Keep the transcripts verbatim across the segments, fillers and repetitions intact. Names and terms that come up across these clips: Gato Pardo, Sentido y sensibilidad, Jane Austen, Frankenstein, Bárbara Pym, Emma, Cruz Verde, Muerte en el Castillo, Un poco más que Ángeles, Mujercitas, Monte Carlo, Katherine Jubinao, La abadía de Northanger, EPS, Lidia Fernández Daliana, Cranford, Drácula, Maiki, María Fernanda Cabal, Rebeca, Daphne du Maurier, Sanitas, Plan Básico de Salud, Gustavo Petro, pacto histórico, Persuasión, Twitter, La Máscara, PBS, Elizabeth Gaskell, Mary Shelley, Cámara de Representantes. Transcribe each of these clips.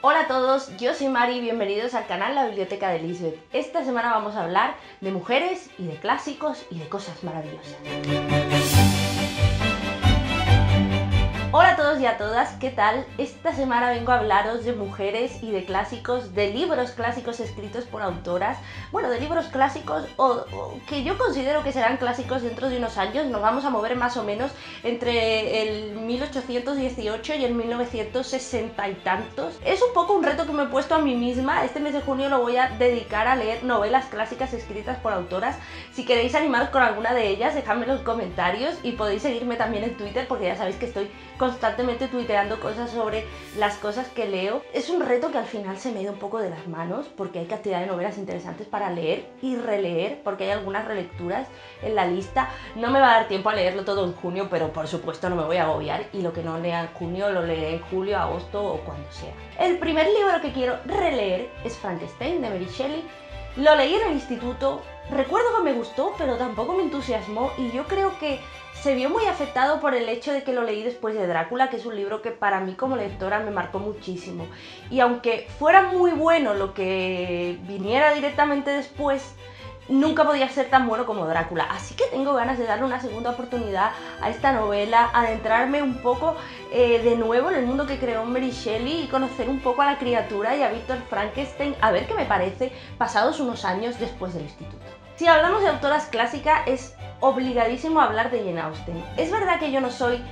Hola a todos, yo soy Mari y bienvenidos al canal La Biblioteca de Lisbeth. Esta semana vamos a hablar de mujeres y de clásicos y de cosas maravillosas. Hola a todos y a todas, ¿qué tal? Esta semana vengo a hablaros de mujeres y de clásicos, de libros clásicos escritos por autoras, bueno, de libros clásicos o, o que yo considero que serán clásicos dentro de unos años. Nos vamos a mover más o menos entre el mil ochocientos dieciocho y el mil novecientos sesenta y tantos. Es un poco un reto que me he puesto a mí misma. Este mes de junio lo voy a dedicar a leer novelas clásicas escritas por autoras. Si queréis animaros con alguna de ellas, dejadme en los comentarios y podéis seguirme también en Twitter porque ya sabéis que estoy constantemente tuiteando cosas sobre las cosas que leo. Es un reto que al final se me ha ido un poco de las manos porque hay cantidad de novelas interesantes para leer y releer, porque hay algunas relecturas en la lista. No me va a dar tiempo a leerlo todo en junio, pero por supuesto no me voy a agobiar y lo que no lea en junio lo leeré en julio, agosto o cuando sea. El primer libro que quiero releer es Frankenstein de Mary Shelley. Lo leí en el instituto, recuerdo que me gustó, pero tampoco me entusiasmó y yo creo que se vio muy afectado por el hecho de que lo leí después de Drácula, que es un libro que para mí como lectora me marcó muchísimo. Y aunque fuera muy bueno lo que viniera directamente después, nunca podía ser tan bueno como Drácula. Así que tengo ganas de darle una segunda oportunidad a esta novela, adentrarme un poco eh, de nuevo en el mundo que creó Mary Shelley y conocer un poco a la criatura y a Víctor Frankenstein, a ver qué me parece pasados unos años después del instituto. Si hablamos de autoras clásicas, es obligadísimo hablar de Jane Austen. Es verdad que yo no soy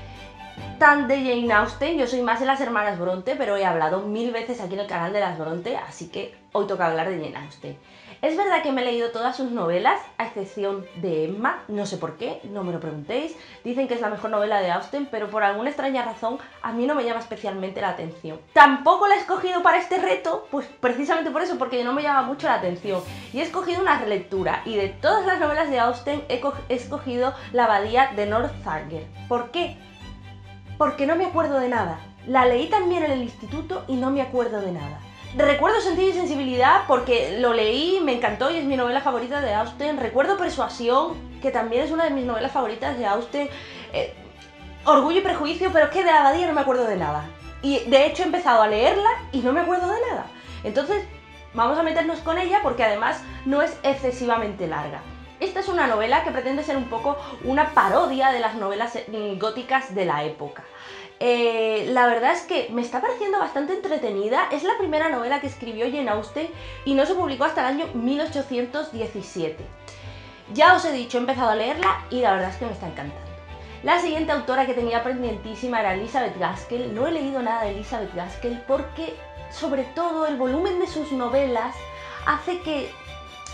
tan de Jane Austen, yo soy más de las hermanas Bronte, pero he hablado mil veces aquí en el canal de las Bronte, así que hoy toca hablar de Jane Austen. Es verdad que me he leído todas sus novelas, a excepción de Emma, no sé por qué, no me lo preguntéis. Dicen que es la mejor novela de Austen, pero por alguna extraña razón a mí no me llama especialmente la atención. Tampoco la he escogido para este reto, pues precisamente por eso, porque no me llama mucho la atención. Y he escogido una relectura, y de todas las novelas de Austen he escogido La abadía de Northanger. ¿Por qué? Porque no me acuerdo de nada. La leí también en el instituto y no me acuerdo de nada. Recuerdo Sentido y sensibilidad porque lo leí, me encantó y es mi novela favorita de Austen. Recuerdo Persuasión, que también es una de mis novelas favoritas de Austen. Eh, Orgullo y prejuicio, pero es que de la abadía no me acuerdo de nada. Y de hecho he empezado a leerla y no me acuerdo de nada. Entonces vamos a meternos con ella porque además no es excesivamente larga. Esta es una novela que pretende ser un poco una parodia de las novelas góticas de la época. Eh, la verdad es que me está pareciendo bastante entretenida. Es la primera novela que escribió Jane Austen y no se publicó hasta el año mil ochocientos diecisiete. Ya os he dicho, he empezado a leerla y la verdad es que me está encantando. La siguiente autora que tenía pendientísima era Elizabeth Gaskell. No he leído nada de Elizabeth Gaskell porque, sobre todo, el volumen de sus novelas hace que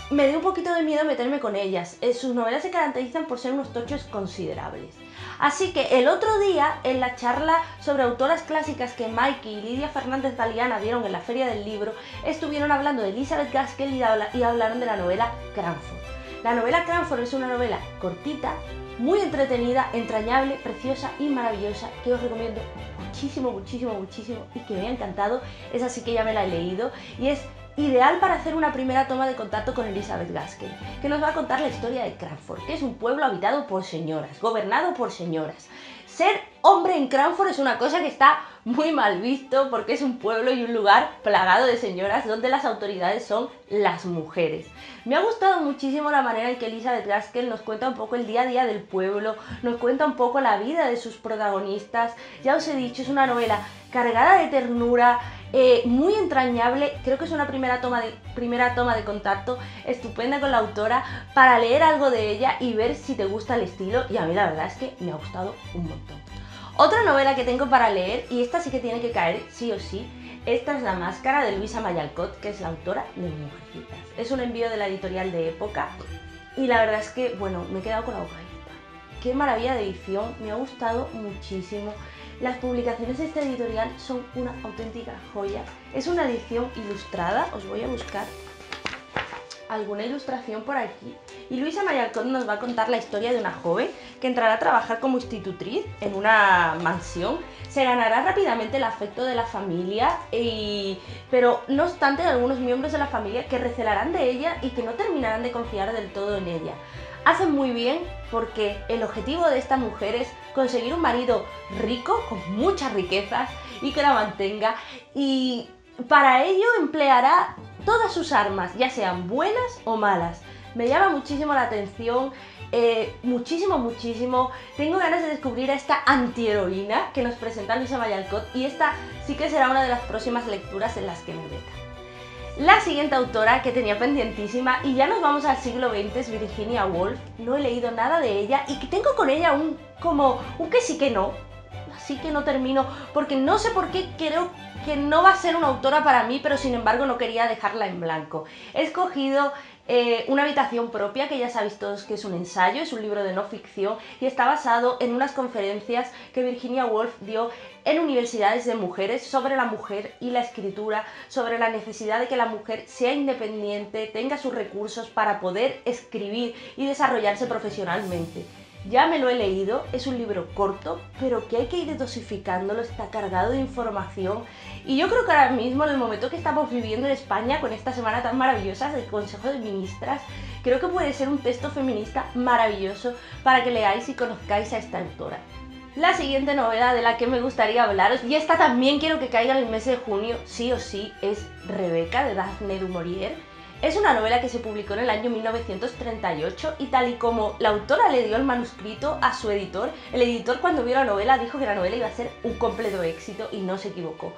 me dio un poquito de miedo meterme con ellas. Sus novelas se caracterizan por ser unos tochos considerables. Así que el otro día, en la charla sobre autoras clásicas que Maiki y Lidia Fernández Daliana dieron en la Feria del Libro, estuvieron hablando de Elizabeth Gaskell y hablaron de la novela Cranford. La novela Cranford es una novela cortita, muy entretenida, entrañable, preciosa y maravillosa, que os recomiendo muchísimo, muchísimo, muchísimo y que me ha encantado. Es así que ya me la he leído y es ideal para hacer una primera toma de contacto con Elizabeth Gaskell, que nos va a contar la historia de Cranford, que es un pueblo habitado por señoras, gobernado por señoras. Ser hombre en Cranford es una cosa que está muy mal visto porque es un pueblo y un lugar plagado de señoras donde las autoridades son las mujeres. Me ha gustado muchísimo la manera en que Elizabeth Gaskell nos cuenta un poco el día a día del pueblo, nos cuenta un poco la vida de sus protagonistas. Ya os he dicho, es una novela cargada de ternura, Eh, muy entrañable. Creo que es una primera toma, de, primera toma de contacto estupenda con la autora para leer algo de ella y ver si te gusta el estilo, y a mí la verdad es que me ha gustado un montón. Otra novela que tengo para leer, y esta sí que tiene que caer sí o sí, esta es La Máscara de Louisa May Alcott, que es la autora de Mujercitas. Es un envío de la editorial de Época y la verdad es que, bueno, me he quedado con la boca abierta. Qué maravilla de edición, me ha gustado muchísimo. Las publicaciones de esta editorial son una auténtica joya. Es una edición ilustrada, os voy a buscar alguna ilustración por aquí. Y Louisa May Alcott nos va a contar la historia de una joven que entrará a trabajar como institutriz en una mansión. Se ganará rápidamente el afecto de la familia, y... pero no obstante, algunos miembros de la familia que recelarán de ella y que no terminarán de confiar del todo en ella. Hacen muy bien porque el objetivo de esta mujer es conseguir un marido rico, con muchas riquezas, y que la mantenga, y Para ello empleará todas sus armas, ya sean buenas o malas. Me llama muchísimo la atención, eh, muchísimo, muchísimo. Tengo ganas de descubrir a esta antiheroína que nos presenta Louisa May Alcott, y esta sí que será una de las próximas lecturas en las que me meta. La siguiente autora que tenía pendientísima, y ya nos vamos al siglo veinte, es Virginia Woolf. No he leído nada de ella y tengo con ella un como un que sí que no. Así que no termino, porque no sé por qué creo que no va a ser una autora para mí, pero sin embargo no quería dejarla en blanco. He escogido eh, Una habitación propia, que ya sabéis todos que es un ensayo, es un libro de no ficción y está basado en unas conferencias que Virginia Woolf dio en universidades de mujeres sobre la mujer y la escritura, sobre la necesidad de que la mujer sea independiente, tenga sus recursos para poder escribir y desarrollarse profesionalmente. Ya me lo he leído, es un libro corto, pero que hay que ir dosificándolo, está cargado de información. Y yo creo que ahora mismo, en el momento que estamos viviendo en España, con esta semana tan maravillosa del Consejo de Ministras, creo que puede ser un texto feminista maravilloso para que leáis y conozcáis a esta autora. La siguiente novela de la que me gustaría hablaros, y esta también quiero que caiga en el mes de junio, sí o sí, es Rebeca, de Daphne du Maurier. Es una novela que se publicó en el año mil novecientos treinta y ocho, y tal y como la autora le dio el manuscrito a su editor, el editor cuando vio la novela dijo que la novela iba a ser un completo éxito, y no se equivocó.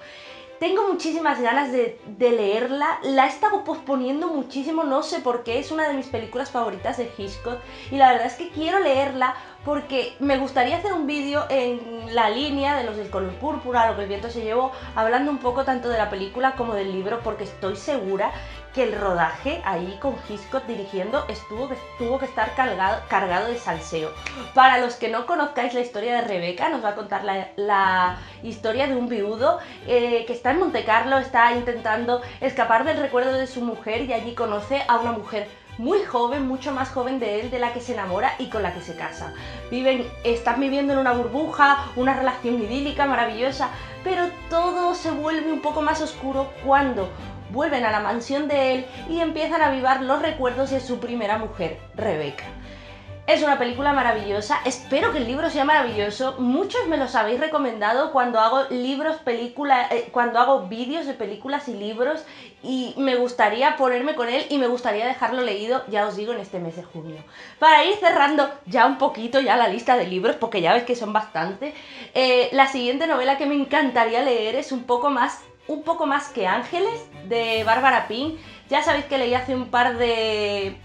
Tengo muchísimas ganas de, de leerla, la he estado posponiendo muchísimo, no sé por qué, es una de mis películas favoritas de Hitchcock, y la verdad es que quiero leerla porque me gustaría hacer un vídeo en la línea de los del color púrpura, Lo que el viento se llevó, hablando un poco tanto de la película como del libro, porque estoy segura que el rodaje ahí con Hitchcock dirigiendo estuvo, tuvo que estar cargado, cargado de salseo. Para los que no conozcáis la historia de Rebeca, nos va a contar la, la historia de un viudo eh, que está en Monte Carlo, está intentando escapar del recuerdo de su mujer, y allí conoce a una mujer muy joven, mucho más joven de él, de la que se enamora y con la que se casa. Viven, están viviendo en una burbuja, una relación idílica, maravillosa, pero todo se vuelve un poco más oscuro cuando vuelven a la mansión de él y empiezan a avivar los recuerdos de su primera mujer, Rebeca. Es una película maravillosa, espero que el libro sea maravilloso. Muchos me los habéis recomendado cuando hago libros, películas, eh, cuando hago vídeos de películas y libros, y me gustaría ponerme con él y me gustaría dejarlo leído, ya os digo, en este mes de junio. Para ir cerrando ya un poquito ya la lista de libros, porque ya veis que son bastante, eh, la siguiente novela que me encantaría leer es Un poco más, Un poco más que Ángeles, de Bárbara Pym. Ya sabéis que leí hace un par de...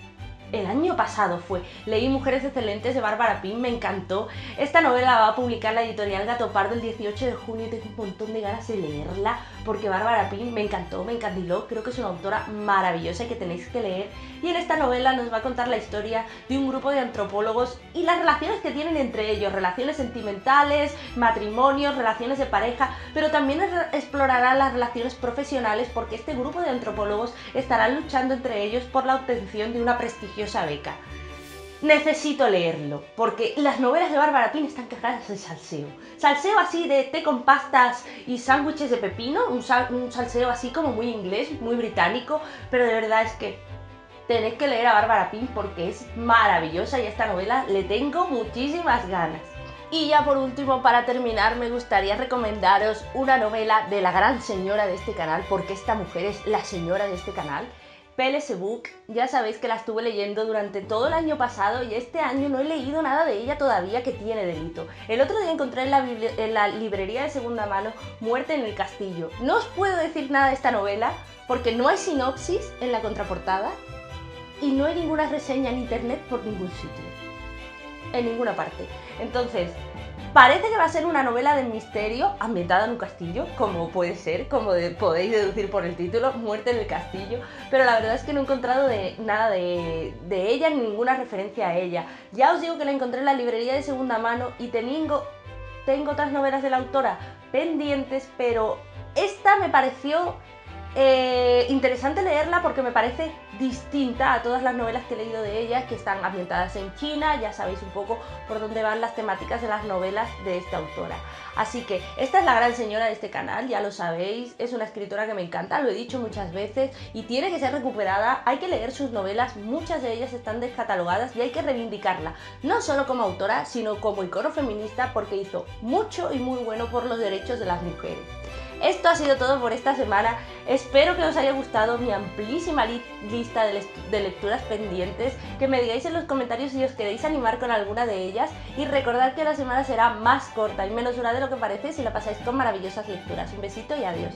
el año pasado fue, leí Mujeres Excelentes de Bárbara Pym, me encantó. Esta novela la va a publicar la editorial Gato Pardo el dieciocho de junio y tengo un montón de ganas de leerla, porque Bárbara Pym me encantó, me encandiló, creo que es una autora maravillosa y que tenéis que leer. Y en esta novela nos va a contar la historia de un grupo de antropólogos y las relaciones que tienen entre ellos, relaciones sentimentales, matrimonios, relaciones de pareja, pero también explorará las relaciones profesionales, porque este grupo de antropólogos estarán luchando entre ellos por la obtención de una prestigiosa beca. Necesito leerlo, porque las novelas de Bárbara Pym están cargadas de salseo. Salseo así de té con pastas y sándwiches de pepino, un, sal, un salseo así como muy inglés, muy británico, pero de verdad es que tenéis que leer a Bárbara Pym porque es maravillosa y a esta novela le tengo muchísimas ganas. Y ya por último, para terminar, me gustaría recomendaros una novela de la gran señora de este canal, porque esta mujer es la señora de este canal. P L S Book, ya sabéis que la estuve leyendo durante todo el año pasado y este año no he leído nada de ella todavía que tiene delito. El otro día encontré en la, en la librería de segunda mano Muerte en el Castillo. No os puedo decir nada de esta novela porque no hay sinopsis en la contraportada y no hay ninguna reseña en internet por ningún sitio, en ninguna parte. Entonces, parece que va a ser una novela de misterio ambientada en un castillo, como puede ser, como de, podéis deducir por el título, Muerte en el Castillo, pero la verdad es que no he encontrado de, nada de, de ella, ninguna referencia a ella. Ya os digo que la encontré en la librería de segunda mano y tengo, tengo otras novelas de la autora pendientes, pero esta me pareció eh, interesante leerla porque me parece distinta a todas las novelas que he leído de ella, que están ambientadas en China. Ya sabéis un poco por dónde van las temáticas de las novelas de esta autora. Así que esta es la gran señora de este canal, ya lo sabéis, es una escritora que me encanta, lo he dicho muchas veces, y tiene que ser recuperada, hay que leer sus novelas, muchas de ellas están descatalogadas y hay que reivindicarla, no solo como autora, sino como icono feminista, porque hizo mucho y muy bueno por los derechos de las mujeres. Esto ha sido todo por esta semana. Espero que os haya gustado mi amplísima li lista de, de lecturas pendientes, que me digáis en los comentarios si os queréis animar con alguna de ellas, y recordad que la semana será más corta y menos dura de lo que parece si la pasáis con maravillosas lecturas. Un besito y adiós.